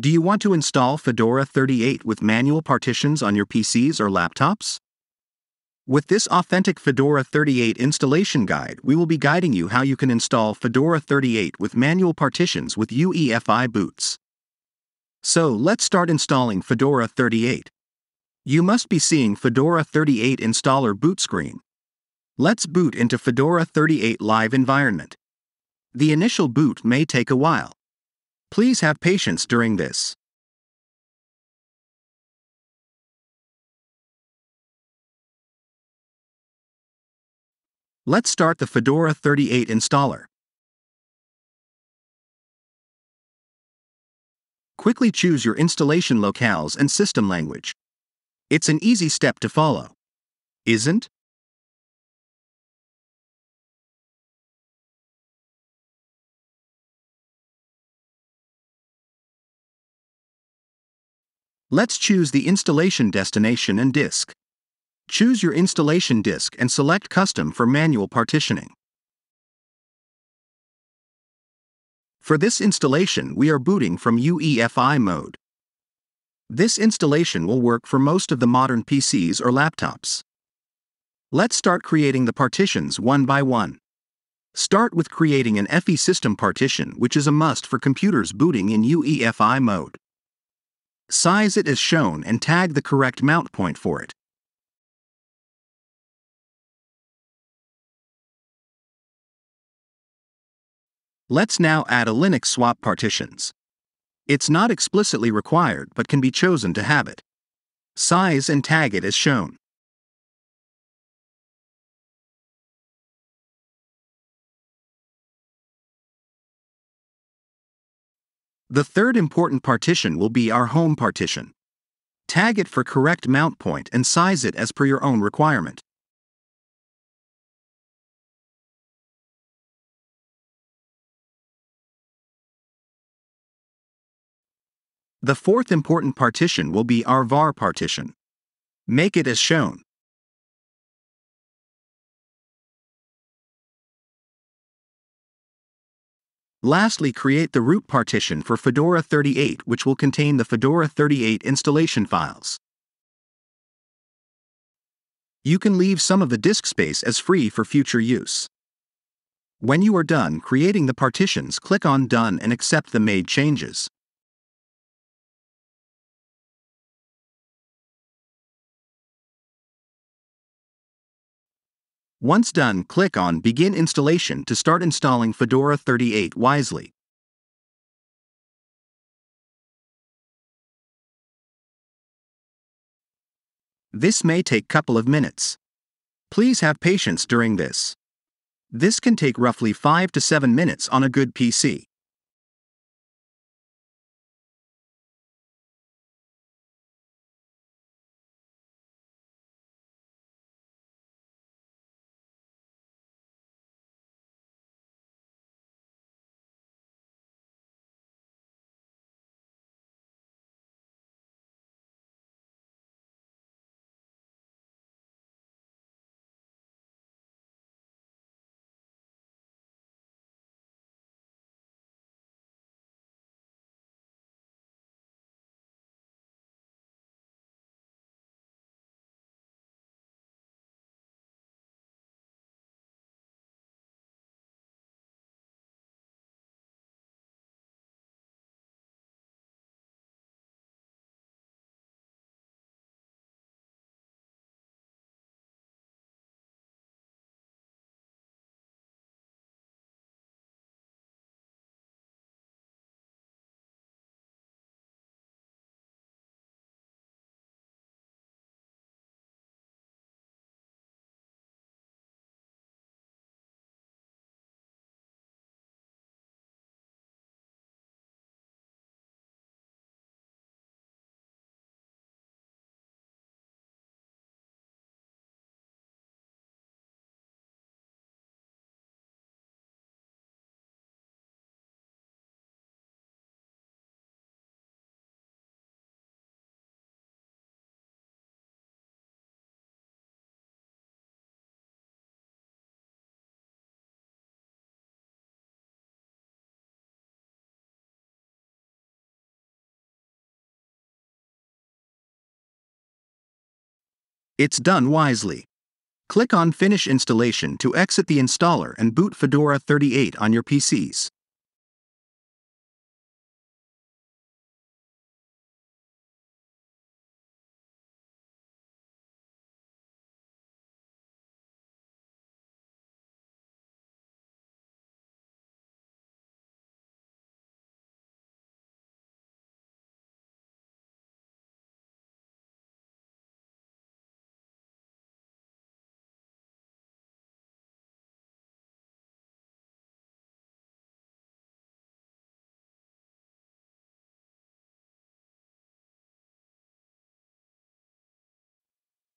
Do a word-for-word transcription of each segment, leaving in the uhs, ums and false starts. Do you want to install Fedora thirty-eight with manual partitions on your P Cs or laptops? With this authentic Fedora thirty-eight installation guide, we will be guiding you how you can install Fedora thirty-eight with manual partitions with U E F I boots. So let's start installing Fedora thirty-eight. You must be seeing Fedora thirty-eight installer boot screen. Let's boot into Fedora thirty-eight live environment. The initial boot may take a while. Please have patience during this. Let's start the Fedora thirty-eight installer. Quickly choose your installation locales and system language. It's an easy step to follow, isn't it? Let's choose the installation destination and disk. Choose your installation disk and select Custom for manual partitioning. For this installation, we are booting from U E F I mode. This installation will work for most of the modern P Cs or laptops. Let's start creating the partitions one by one. Start with creating an U E F I system partition, which is a must for computers booting in U E F I mode. Size it as shown and tag the correct mount point for it. Let's now add a Linux swap partitions. It's not explicitly required but can be chosen to have it. Size and tag it as shown. The third important partition will be our home partition. Tag it for correct mount point and size it as per your own requirement. The fourth important partition will be our var partition. Make it as shown. Lastly, create the root partition for Fedora thirty-eight, which will contain the Fedora thirty-eight installation files. You can leave some of the disk space as free for future use. When you are done creating the partitions, click on Done and accept the made changes. Once done, click on Begin Installation to start installing Fedora thirty-eight wisely. This may take a couple of minutes. Please have patience during this. This can take roughly five to seven minutes on a good P C. It's done wisely. Click on Finish Installation to exit the installer and boot Fedora thirty-eight on your P Cs.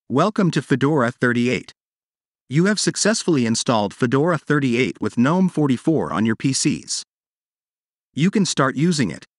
Welcome to Fedora thirty-eight. You have successfully installed Fedora thirty-eight with GNOME forty-four on your P Cs. You can start using it.